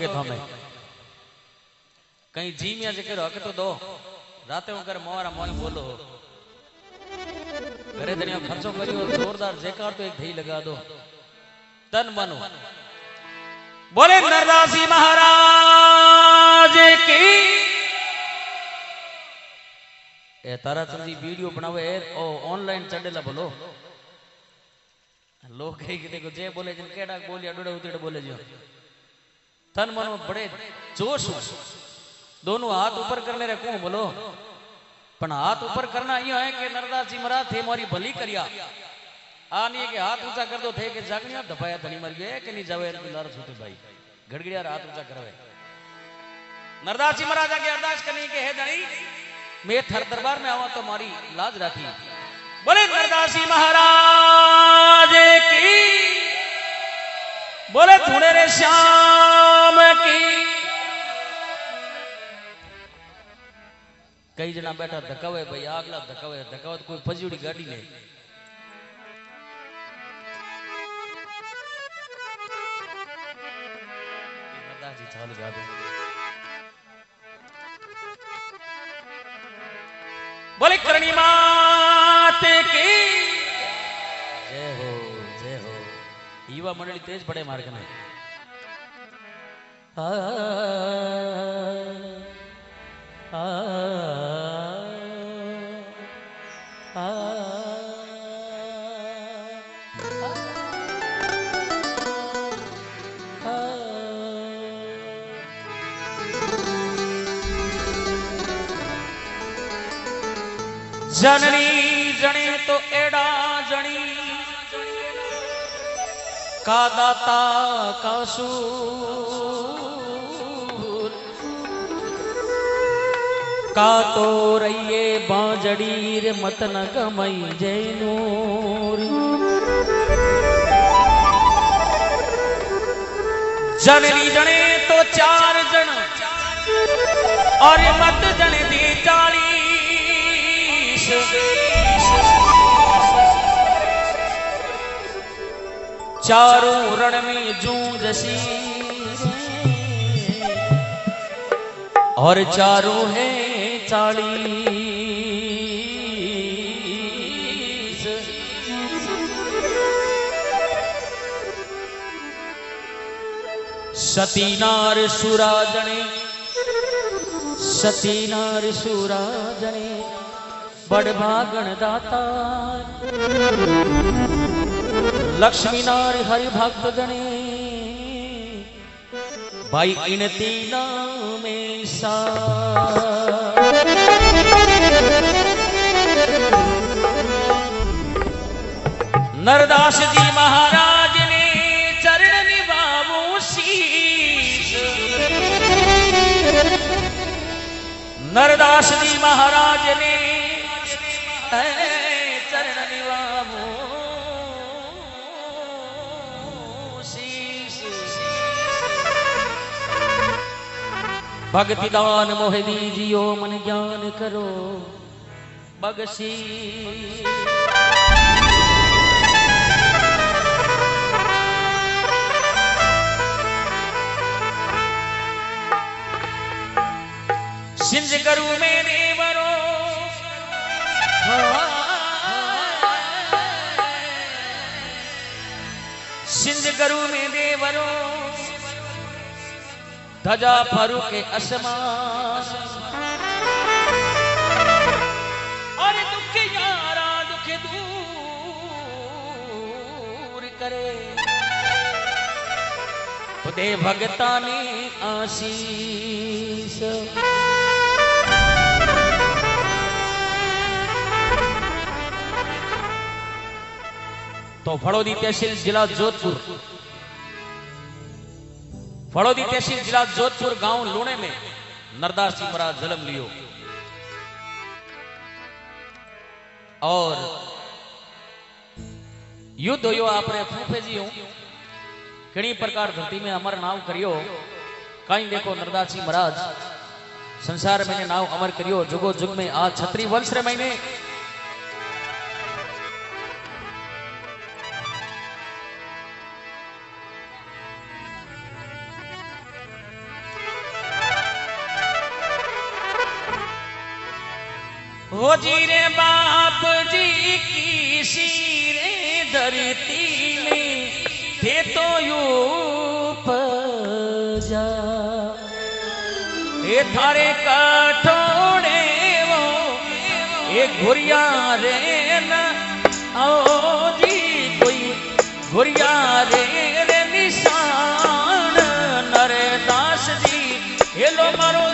कहीं जी मिया जिक्र हक तो दो रात कर मोरा मोल बोलो घरे धनिया खर्चो करियो जोरदार जयकार तो एक धई लगा दो तन मनो बोले नरदास जी महाराज की। ए ताराचंद जी वीडियो बनावे ओ ऑनलाइन चढ़ेला बोलो लोग कई के देखो जे बोले जन केड़ा बोलिया डोड़े उतड़े बोले जो तन मनो बड़े जोश दोनों हाथ ऊपर करने रे को बोलो पण हाथ ऊपर करना यो है कि नरदास जी महाराज थे मारी भली करिया आनी के हाथ ऊंचा कर दो थे के जागनिया दबाया धनी मर गए के नहीं जावे लार छूटे भाई गड़गड़िया हाथ ऊंचा करवे नरदास जी महाराज आगे अरदास करनी के हे धनी मैं थर दरबार में आवा तो मारी लाज राखी बोले नरदास जी महाराज की बोले धुणे रे श्याम की। कई जना बैठा धकावे भाई आगला धकावे धकावत कोई फजूड़ी गाड़ी नहीं नरदास जी चालू गा दो बोले करणी मात की जय हो युवा मंडली तेज बड़े मार्ग में जननी जनी तो एड़ा जनी का दाता का सूर का तो रहिए बाजड़ीर मत न गमई जैनूर जननी जने तो चार जन और मत जने दी चाली चारों रण में जूंझसी और चारों है चालीस सतीनार सुराजने सतीनार सुराजने बड़भागण दाता लक्ष्मी नार हरि भक्त गणे भाई इनती नामे सा नरदास जी महाराज ने चरण निवामो शीश नरदास जी महाराज ने चरण निवामो शीश भक्ति दान मोह दीजियो मन ज्ञान करो बगसी सिंज करूं मैंने वरो सिंज करू में देवरो धजा फरू के असमान और दुख यारा दुख दूर करे खुदे भगता ने आशीष तो फलोदी तहसील जिला जोधपुर फलोदी तहसील जिला जोधपुर गांव लूणे में नरदास जी महाराज जन्म लियो और युद्ध हो आपने फूफे जी हूं कई प्रकार धरती में अमर नाम करियो कहीं देखो नरदास जी महाराज संसार में नाम अमर करियो जुगो जुग में आ छत्री वंश रे महीने हो जीरे बाप जी की शीरे धरती में थे तो यूपजा ये थारे कठोड़े वो ये घुरिया रे न ओ जी कोई घुरिया रे रे निशान नरदास जी ये लो मारो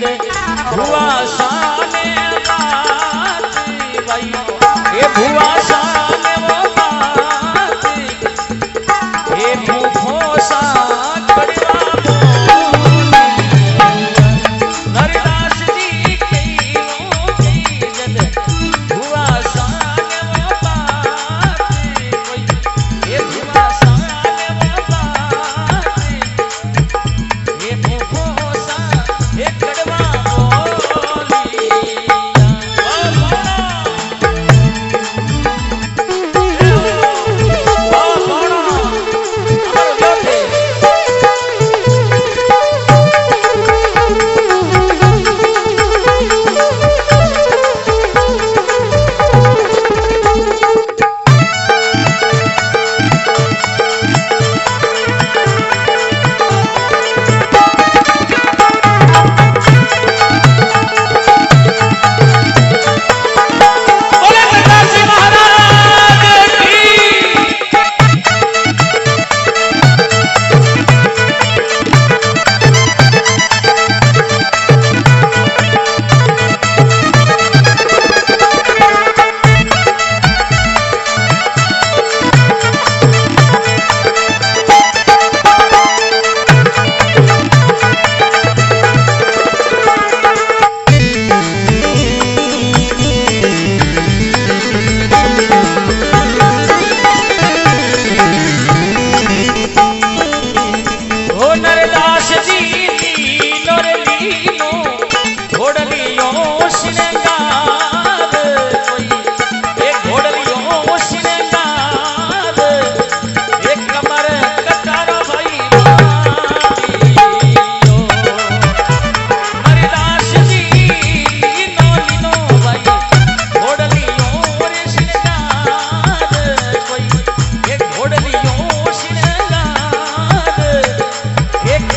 दे भुआ साने बाती भाई ये भुआ साने वो बाती ये मुखो साथ बढ़िया नरदास जी कहीं नो कहीं जद भुआ साने वो बाती भाई ये भुआ साने वो बाती ये मुखो एक कड़वा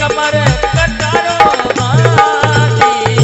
कमर कटारो मारी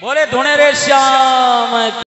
बोले धुणे रे श्याम।